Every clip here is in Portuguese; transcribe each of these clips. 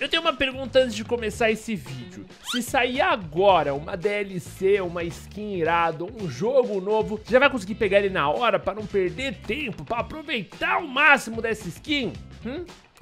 Eu tenho uma pergunta antes de começar esse vídeo. Se sair agora uma DLC, uma skin irada, um jogo novo, já vai conseguir pegar ele na hora para não perder tempo, para aproveitar o máximo dessa skin?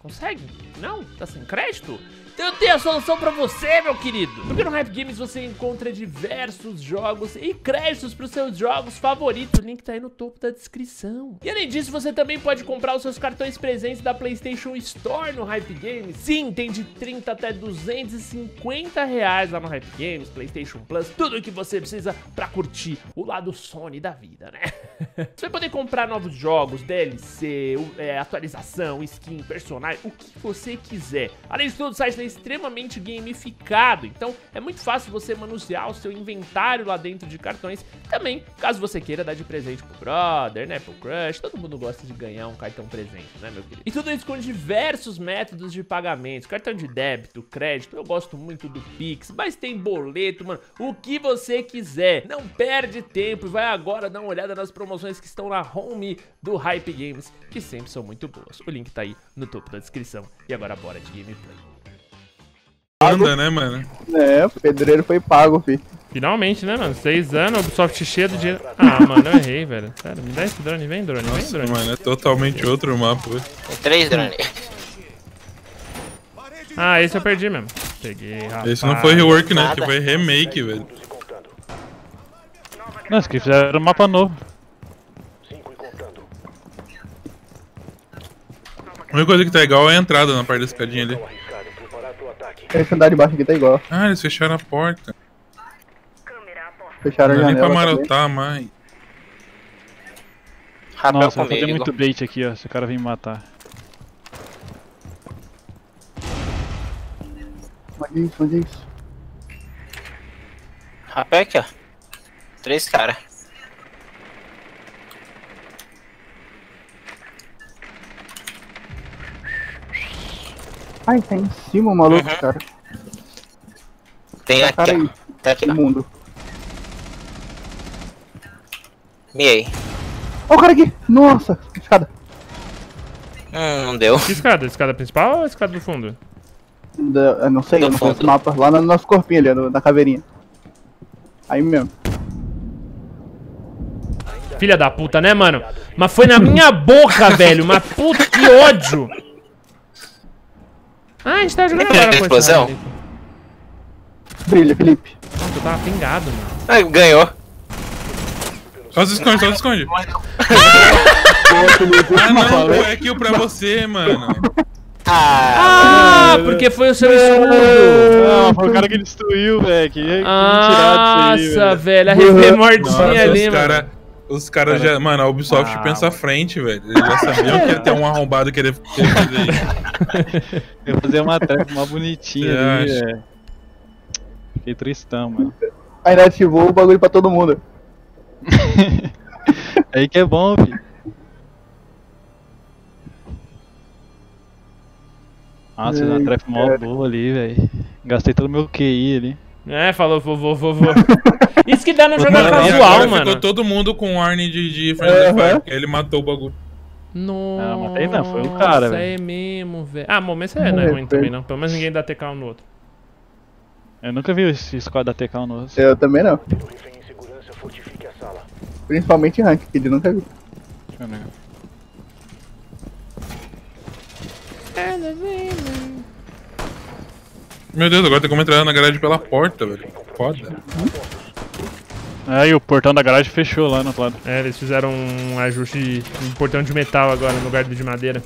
Consegue? Não? Tá sem crédito? Então eu tenho a solução pra você, meu querido. Porque no Hype Games você encontra diversos jogos e créditos pros seus jogos favoritos. O link tá aí no topo da descrição. E além disso, você também pode comprar os seus cartões presentes da PlayStation Store no Hype Games. Sim, tem de 30 até 250 reais lá no Hype Games, PlayStation Plus, tudo o que você precisa pra curtir o lado Sony da vida, né? Você vai poder comprar novos jogos, DLC, atualização, skin, personagem, o que você quiser. Além de tudo, o site extremamente gamificado, então é muito fácil você manusear o seu inventário lá dentro de cartões. Também, caso você queira dar de presente pro brother, né, pro crush, todo mundo gosta de ganhar um cartão presente, né, meu querido? E tudo isso com diversos métodos de pagamento, cartão de débito, crédito, eu gosto muito do Pix, mas tem boleto, mano, o que você quiser. Não perde tempo, vai agora dar uma olhada nas promoções que estão na home do Hype Games, que sempre são muito boas. O link tá aí no topo da descrição. E agora bora de gameplay. Anda, né, mano? É, o pedreiro foi pago, fi. Finalmente, né, mano? 6 anos, Ubisoft cheia do dinheiro. Ah, mano, eu errei, velho. Sério, me dá esse drone, vem drone. Nossa, vem drone. Mano, é totalmente outro mapa. 3 drones. Ah, esse eu perdi mesmo. Peguei, rapaz. Esse não foi rework, né? Que foi remake, velho. Nossa, que fizeram um mapa novo. A única coisa que tá igual é a entrada na parte da escadinha ali. Esse andar de baixo aqui tá igual. Ah, eles fecharam a porta. Fecharam a janela. Não dá nem pra marotar mais. Nossa, vai fazer muito bait aqui, ó. Se o cara vir me matar. Onde é isso? Onde é isso? Rapé aqui, ó. 3 caras. Ai, tá em cima o maluco, cara. Tem aqui, cara aí. Tá aqui, mundo. Miei. Ó o cara aqui! Nossa! Escada. Não deu. Que escada? Escada principal ou a escada do fundo? Eu não sei, eu não conheço o mapa. Lá no nosso corpinho ali, na caveirinha. Aí mesmo. Filha da puta, né, mano? Mas foi na minha boca, velho! Mas puta, que ódio! Ah, a gente tá jogando agora com esse cara. Brilha, Felipe. Nossa, eu tava pingado, mano. Ah, ganhou. Só se esconde, só se esconde. Ah, não, é kill pra você, mano. Ah, porque foi o seu escudo. Ah, foi o cara que destruiu, velho. Nossa, velho, a revê mordinha ali, mano. Os caras já... Mano, a Ubisoft pensa à frente, velho. Eles já sabiam que ia ter um arrombado querer fazer isso. Eu ia fazer uma trap mó bonitinha ali, velho. Fiquei tristão, mano. Aí ativou o bagulho pra todo mundo. Aí que é bom, filho. Nossa, uma trap mó boa ali, velho. Gastei todo o meu QI ali. É, falou, vou. Isso que dá no jogar casual, mano. Ficou todo mundo com Arne de Friends of Fire, ele matou o bagulho. Nossa, não matei não, foi o cara, velho. É mesmo, velho. Ah, bom, mas isso não é ruim também, não. Pelo menos ninguém dá TK um no outro. Eu nunca vi esse squad dar TK um no outro. Eu também não. Principalmente em rank, que ele nunca viu. Deixa eu ver. Meu Deus, agora tem como entrar na garagem pela porta, velho. Foda. Aí o portão da garagem fechou lá no outro lado. É, eles fizeram um ajuste de um portão de metal agora no lugar do de madeira.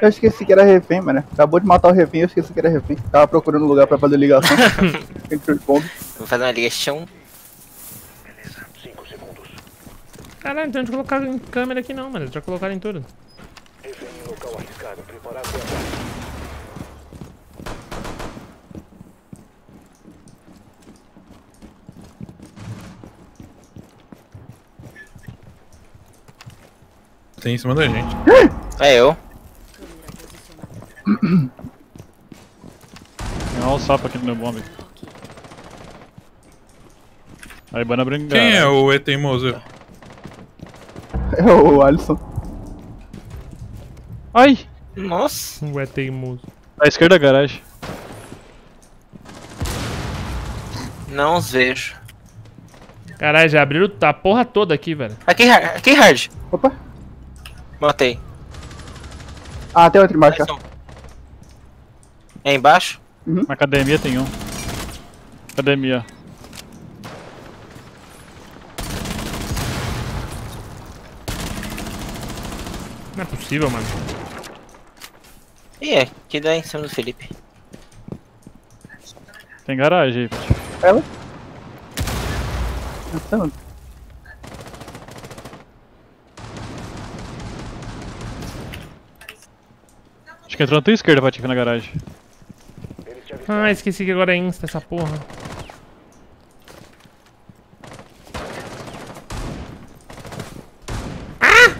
Eu esqueci que era refém, mano. Acabou de matar o refém, eu esqueci que era refém. Tava procurando um lugar pra fazer ligação. Entre os pontos. Vou fazer uma ligação. Caralho, então não colocaram em câmera aqui não, mano. Já colocaram em tudo. Tem em cima da gente. É eu. Olha o sapo aqui no meu bombe. Aí, bora brincar. Quem é o E-teimoso? É o Alisson. Ai! Nossa! O E-teimoso. À esquerda, garagem. Não os vejo. Caralho, já abriram a porra toda aqui, velho. Aqui, hard. Opa. Matei. Ah, tem outro embaixo. É embaixo? Uhum. Na academia tem um. Academia. Não é possível, mano. Ih, é. Que dá em cima do Felipe. Tem garagem aí, Patife. Ela? Acho que entrou na tua esquerda, Patife, na garagem. Ah, esqueci que agora é insta essa porra. Ah!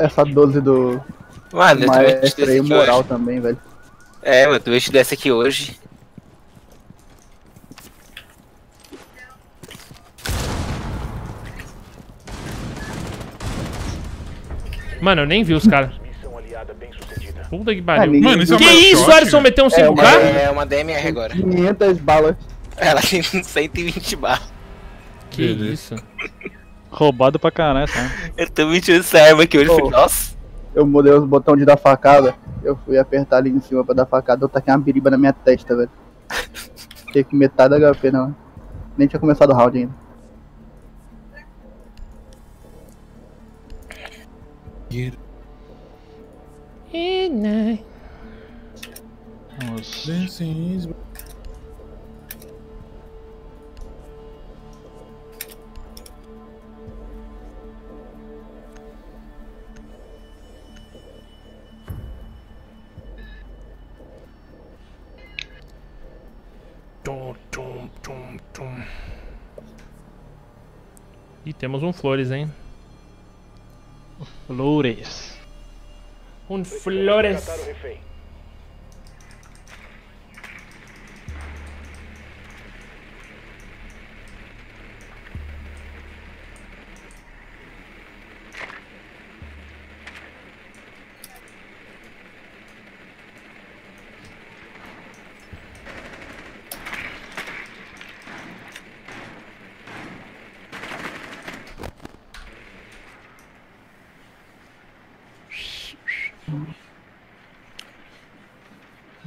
Essa 12 do... Mano, Maestro é imoral também, velho. É, mano, tu vejo dessa aqui hoje. Mano, eu nem vi os caras. Puta que pariu. Mano, isso é que isso, Alisson meteu um 5K? É uma DMR agora. 500 balas. Ela tem 120 balas. Que isso. Roubado pra caralho, sabe? Eu tô mentindo essa arma aqui hoje, falei, nossa. Eu mudei os botões de dar facada, eu fui apertar ali em cima pra dar facada, eu taquei uma biriba na minha testa, velho. Fiquei com metade da HP, não. Nem tinha começado o round ainda. Nossa. E temos um Flores, hein? Flores. Um Flores.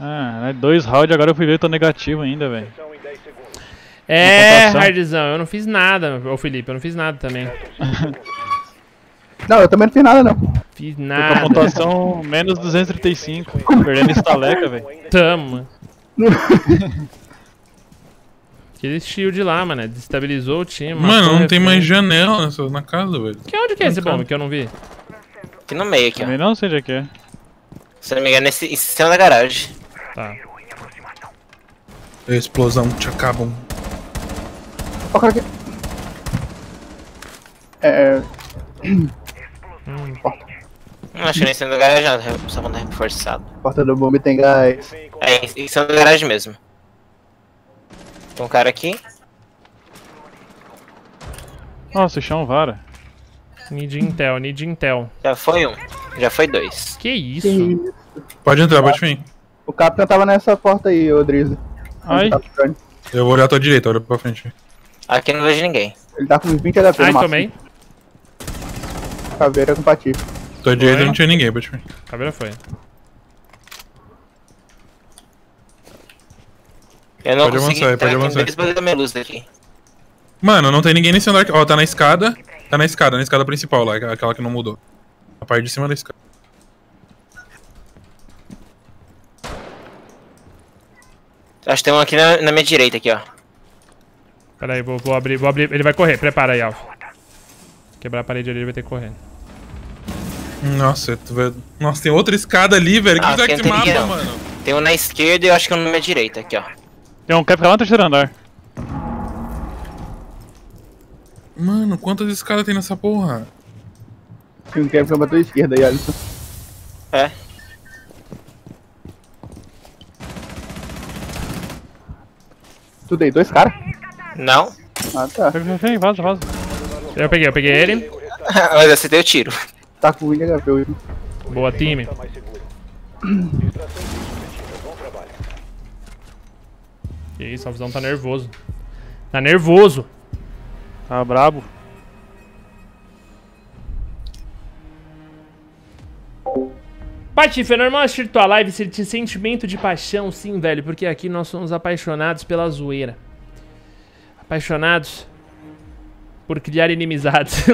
Ah, 2 rounds, agora eu fui ver, eu tô negativo ainda, velho. É, Hardzão, eu não fiz nada, ô Felipe, eu não fiz nada também. Não, eu também não fiz nada, não. Fiz nada. Tô com a pontuação menos 235, perdendo estaleca, velho. Tamo. Aquele shield lá, mano, desestabilizou o time. Mano, não tem mais janela na casa, velho. Que onde que é esse bomba que eu não vi? Aqui no meio, aqui, ó. Não sei onde que é. Se não me engano, em cima da garagem. Tá. Explosão, te acabam. Ó, cara aqui. Porta. Não, acho que nem em cima da garagem, só mandar reforçado. Porta do bombe tem gás. É, em cima da garagem mesmo. Tem um cara aqui. Nossa, o chão vara. Need Intel, need Intel. Já foi um, já foi 2. Que isso? Pode entrar, pode vir. O Capitão tava nessa porta aí, ô Drezzy. Ai. Eu vou olhar a tua direita, olha pra frente. Aqui não vejo ninguém. Ele tá com 20 HP. Ai, tomei. Caveira com Patife. Tua direita não tinha ninguém, pode vir. Caveira foi. Eu não consegui entrar aqui, eles botaram minha luz daqui. Mano, não tem ninguém nesse andar aqui. Ó, tá na escada. Tá na escada principal lá, aquela que não mudou. A parte de cima da escada. Acho que tem um aqui na minha direita, aqui, ó. Pera aí, vou abrir. Ele vai correr, prepara aí, Alfa. Quebrar a parede ali, ele vai ter que correr. Nossa, nossa, tem outra escada ali, velho. Que que mapa, ninguém, mano? Tem um na esquerda e eu acho que um na minha direita, aqui, ó. Tem um cap lá no terceiro andar. Mano, quantas escadas tem nessa porra? Tinha um Kevin que bateu a esquerda aí, Alisson. É. Tu deitou esse cara? Não. Ah, tá. Vem, vaza, vaza. Eu peguei ele. Mas eu acertei o tiro. Tá com o William HP. Boa, time. Que isso, a visão tá nervoso. Tá nervoso. Tá brabo. Patife, é normal assistir tua live se te sentimento de paixão, sim, velho, porque aqui nós somos apaixonados pela zoeira. Apaixonados por criar inimizades.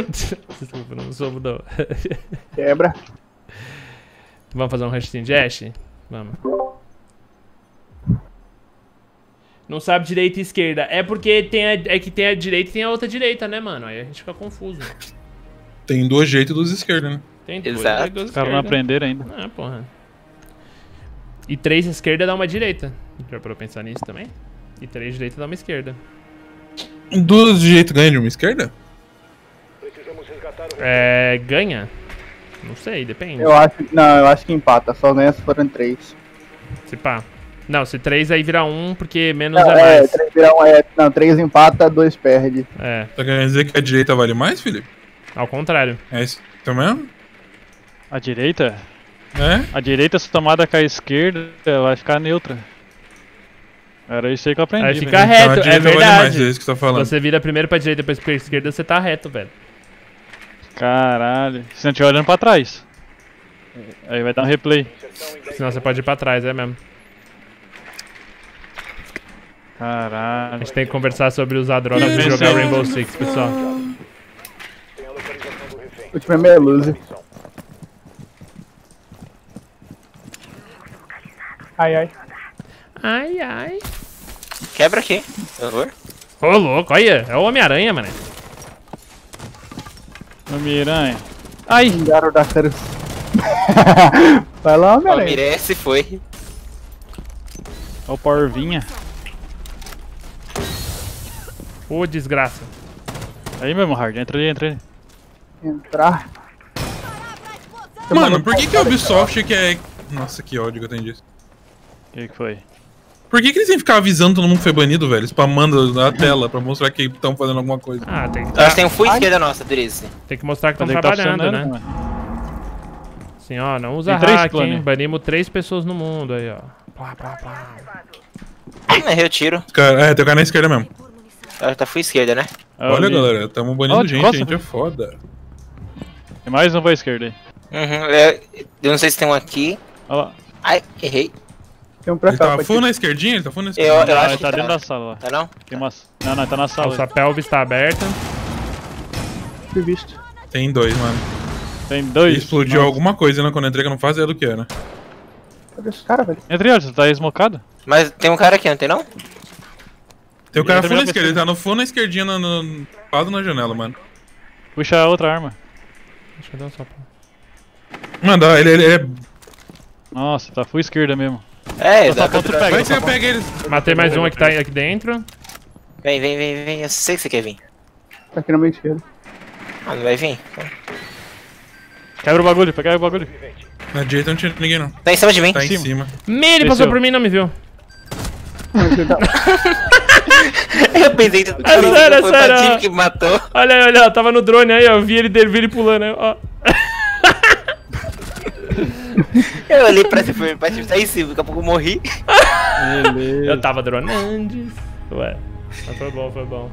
Desculpa, não soube não. Quebra. Vamos fazer um restinho de hash? Vamos. Não sabe direita e esquerda. É porque tem é que tem a direita e tem a outra direita, né, mano? Aí a gente fica confuso. Tem dois jeitos e duas esquerdas, né? Tem dois jeitos. Os caras não aprenderam ainda. Ah, porra. E três esquerda dá uma direita. Já parou pensar nisso também? E três direita dá uma esquerda. Duas direito ganha de uma esquerda? É... ganha? Não sei, depende. Eu acho que empata, só ganha se forem 3. Se pá. Não, se 3 aí vira 1, porque menos não, é mais. 3 vira 1 é... Não, 3 empata, 2 perde. É. Tá querendo dizer que a direita vale mais, Felipe? Ao contrário. É isso mesmo? A direita? É? A direita, se tomada com a esquerda, vai ficar neutra. Era isso aí que eu aprendi. Aí fica velho. Reto, então, é verdade. Mais, é isso que você tá falando. Você vira primeiro pra direita, depois pra esquerda, você tá reto, velho. Caralho. Se não estiver olhando pra trás. Aí vai dar um replay. Senão você pode ir pra trás, é mesmo. Caralho. A gente tem que conversar sobre usar drones pra jogar Rainbow Six, pessoal. O time é meio loser. Ai, ai. Ai, ai. Quebra aqui, por favor. Ô, louco, olha. É o Homem-Aranha, mano. Homem-Aranha. Ai. Vai lá, Homem-Aranha. Homem-Aranha se foi. Ó o Porvinha. Ô, desgraça. Aí, meu Hard. Entra ali, entra ali. Entrar. Mano, por que a Ubisoft que é... Nossa, que ódio que eu tenho disso. O que foi? Por que eles têm que ficar avisando todo mundo que foi banido, velho? Spamando na tela pra mostrar que estão fazendo alguma coisa. Ah, tem que... Nós temos full esquerda nossa, Drezzy. Tem que mostrar que estão trabalhando, né? Assim, ó, não usa hack, hein? Banimos 3 pessoas no mundo aí, ó. Plá, plá, plá. Errei o tiro. É, tem o cara na esquerda mesmo. Ela tá full esquerda, né? Olha, galera, tamo banindo gente é foda. Tem mais um pra esquerda aí. Uhum, eu não sei se tem um aqui. Olha lá. Ai, errei. Ele tá full na esquerdinha? Ele tá full na esquerdinha? Eu acho que tá dentro da sala lá. Tá não? Tem uma... Não, não, ele tá na sala. Nossa, a pelvis tá aberta. Fui visto. Tem dois, mano. Tem dois? Explodiu alguma coisa, né? Quando eu entrei que eu não fazia do que era. Cadê esse cara, velho? Entrei, ó, você tá esmocado? Mas tem um cara aqui, não tem não? Tem um cara full na esquerda, ele tá no full na esquerdinha, no lado na janela, mano. Puxa a outra arma. Deixa eu dar um sopa. Mano, ele é... Nossa, tá full esquerda mesmo. É, dá pra pegar. Vai que eu pego eles. Matei mais um que tá aqui dentro. Vem, vem, vem, vem. Eu sei que você quer vir. Tá aqui na minha esquerda. Ah, não vai vir? Quebra o bagulho, pega o bagulho. Na direita não tinha ninguém não. Tá em cima de mim. Tá em cima. Meio, ele passou por mim e não me viu. Eu pensei que foi o Patife que matou. Olha, olha, tava no drone aí, ó. Eu vi ele pulando aí, ó. Eu olhei pra esse filme, pra sair em cima, daqui a pouco eu morri. Eu tava dronando. Ué, mas foi bom, foi bom.